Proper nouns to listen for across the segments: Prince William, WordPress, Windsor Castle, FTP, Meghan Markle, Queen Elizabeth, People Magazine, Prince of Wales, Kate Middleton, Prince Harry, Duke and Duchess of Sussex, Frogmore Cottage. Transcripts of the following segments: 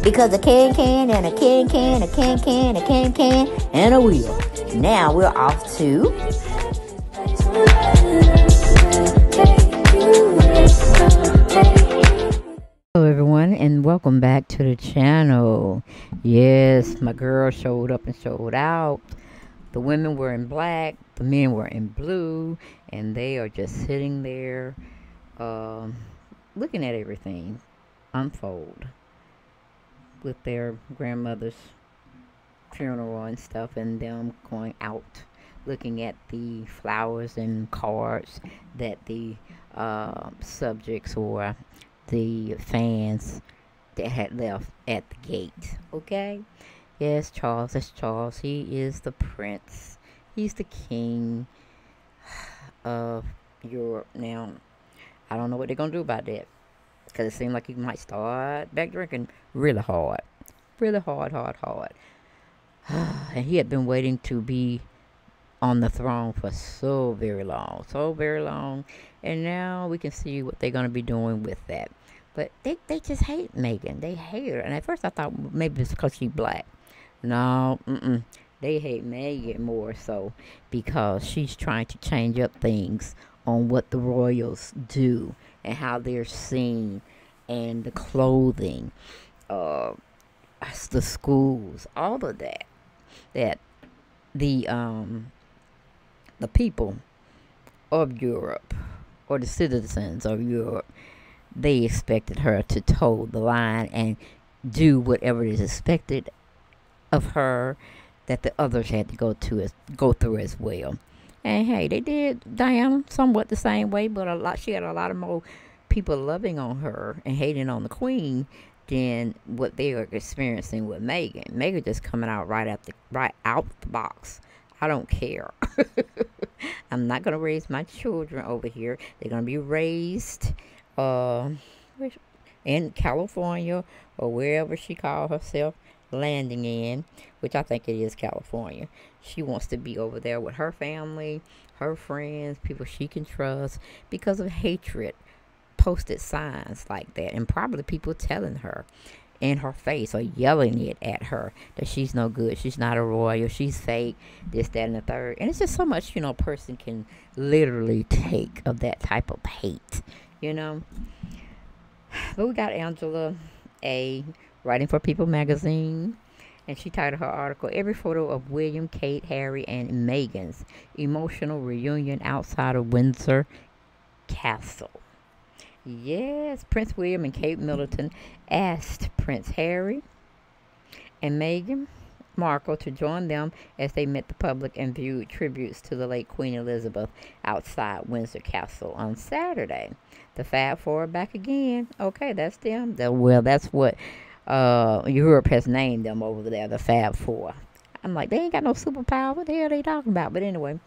Because a can-can and a can-can, a can-can, a can-can, and a wheel. Now we're off to... Hello everyone and welcome back to the channel. Yes, my girl showed up and showed out. The women were in black, the men were in blue, and they are just sitting there looking at everything unfold. With their grandmother's funeral and stuff, and them going out looking at the flowers and cards that the subjects or the fans that had left at the gate. Okay, yes, Charles, that's Charles. He is the prince, he's the king of Europe. Now I don't know what they're gonna do about that, because it seemed like he might start back drinking really hard. Really hard. And he had been waiting to be on the throne for so very long. And now we can see what they're going to be doing with that. But they just hate Meghan. They hate her. And at first I thought maybe it's because she's black. No, They hate Meghan more so because she's trying to change up things on what the royals do and how they're seen, and the clothing, the schools, all of that, that the people of Europe, or the citizens of Europe, they expected her to toe the line and do whatever is expected of her that the others had to go through as well. And hey, they did Diana somewhat the same way, but she had a lot of more people loving on her and hating on the queen than what they are experiencing with Meghan. Meghan just coming out right out the box. I don't care. I'm not gonna raise my children over here. They're gonna be raised in California, or wherever she called herself landing in, which I think it is California. She wants to be over there with her family, her friends, people she can trust, because of hatred posted signs like that, and probably people telling her in her face or yelling it at her that she's no good, she's not a royal, she's fake, this, that, and the third. And it's just so much, you know, a person can literally take of that type of hate, you know. But we got Angela A writing for People Magazine, and she titled her article, "Every Photo of William, Kate, Harry, and Meghan's Emotional Reunion Outside of Windsor Castle." Yes, Prince William and Kate Middleton asked Prince Harry and Meghan Markle to join them as they met the public and viewed tributes to the late Queen Elizabeth outside Windsor Castle on Saturday. The Fab Four are back again. Okay, that's them. Well, that's what... Europe has named them over there, the Fab Four. I'm like, they ain't got no superpower. What the hell are they talking about? But anyway,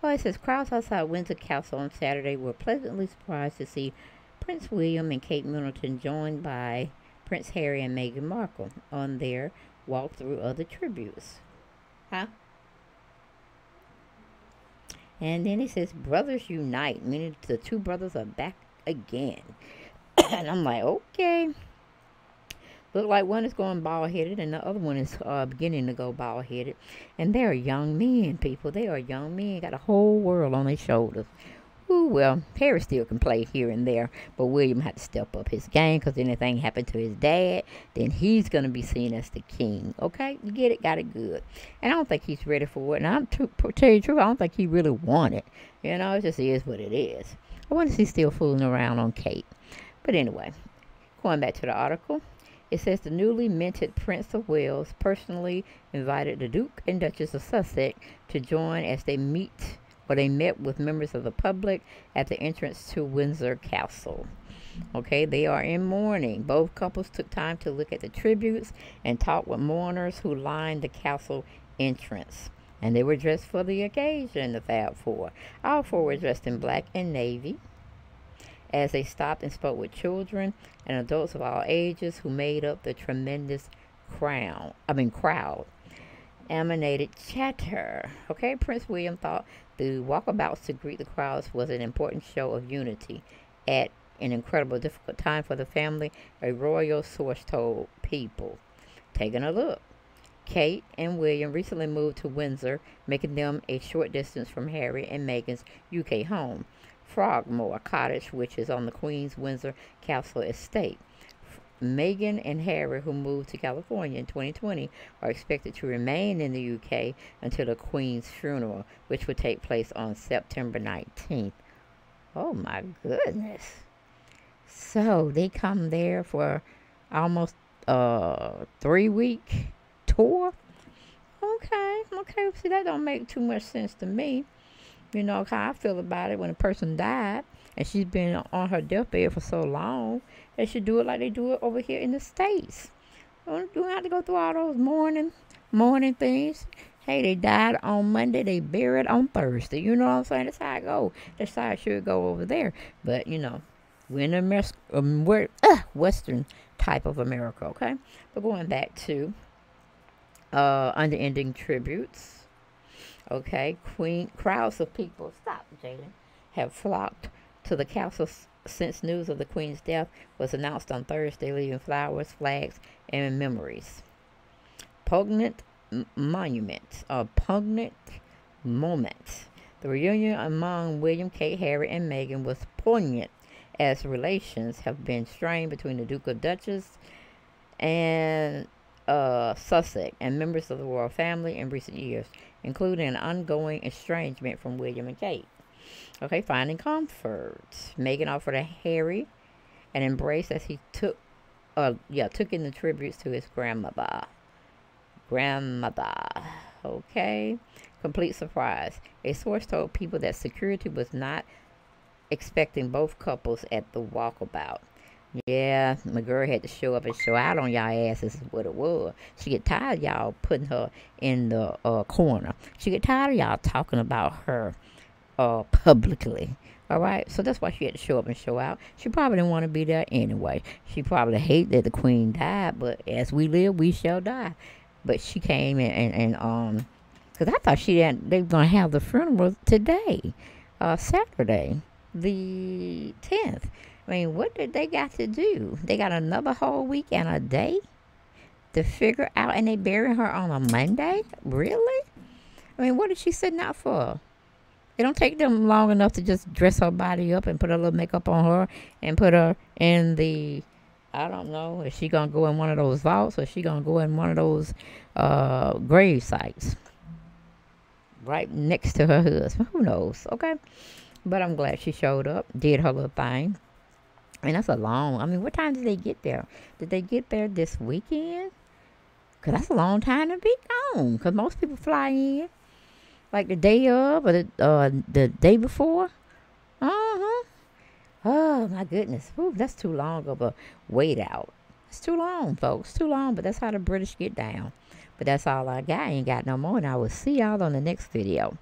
well, it says crowds outside Windsor Castle on Saturday were pleasantly surprised to see Prince William and Kate Middleton joined by Prince Harry and Meghan Markle on their walk through other tributes. Huh? And then it says, brothers unite, meaning the two brothers are back again. And I'm like, okay. Look like one is going bald-headed and the other one is beginning to go bald-headed. And they are young men, people. They are young men. Got a whole world on their shoulders. Ooh, well, Harry still can play here and there. But William had to step up his game, because anything happened to his dad, then he's going to be seen as the king. Okay? You get it? Got it good. And I don't think he's ready for it. And I'm to tell you the truth, I don't think he really wants it. You know, it just is what it is. I wonder if he's still fooling around on Kate. But anyway, going back to the article. It says the newly minted Prince of Wales personally invited the Duke and Duchess of Sussex to join as they met with members of the public at the entrance to Windsor Castle. Okay, they are in mourning. Both couples took time to look at the tributes and talk with mourners who lined the castle entrance. And they were dressed for the occasion, the Fab Four. All four were dressed in black and navy. As they stopped and spoke with children and adults of all ages who made up the tremendous crowd. Emanated chatter. Okay, Prince William thought the walkabouts to greet the crowds was an important show of unity at an incredible difficult time for the family, a royal source told People. Taking a look, Kate and William recently moved to Windsor, making them a short distance from Harry and Meghan's UK home, Frogmore Cottage, which is on the Queen's Windsor Castle estate. Meghan and Harry, who moved to California in 2020, are expected to remain in the UK until the Queen's funeral, which will take place on September 19th. Oh my goodness. So they come there for almost a 3-week tour. Okay. See, that don't make too much sense to me. You know how I feel about it when a person died and she's been on her deathbed for so long. They should do it like they do it over here in the States. You don't have to go through all those morning things. Hey, they died on Monday. They buried on Thursday. You know what I'm saying? That's how it goes. That's how it should go over there. But, you know, we're in a Western type of America, okay? But going back to unending tributes. Okay, crowds of people, stop Jalen, have flocked to the castle since news of the Queen's death was announced on Thursday, leaving flowers, flags, and memories. Pugnant moment. The reunion among William, Kate, Harry, and Meghan was poignant, as relations have been strained between the Duke and Duchess and Sussex and members of the royal family in recent years, including an ongoing estrangement from William and Kate. Okay, finding comfort. Meghan offered Harry an embrace as he took in the tributes to his grandmother. Okay. Complete surprise. A source told People that security was not expecting both couples at the walkabout. Yeah, my girl had to show up and show out on y'all asses is what it was. She get tired of y'all putting her in the corner. She get tired of y'all talking about her publicly. All right? So that's why she had to show up and show out. She probably didn't want to be there anyway. She probably hated that the Queen died, but as we live, we shall die. But she came and because I thought they were going to have the funeral today, Saturday, the 10th. I mean, what did they got to do? They got another whole week and a day to figure out, and they bury her on a Monday? Really? I mean, what is she sitting out for? It don't take them long enough to just dress her body up and put a little makeup on her and put her in the, I don't know, is she going to go in one of those vaults or is she going to go in one of those grave sites right next to her husband? Who knows, okay? But I'm glad she showed up, did her little thing. And that's a long, I mean, what time did they get there? Did they get there this weekend? Because that's a long time to be gone. Because most people fly in, like the day of or the day before. Oh, my goodness. Ooh, that's too long of a wait out. It's too long, folks. Too long, but that's how the British get down. But that's all I got. I ain't got no more. And I will see y'all on the next video.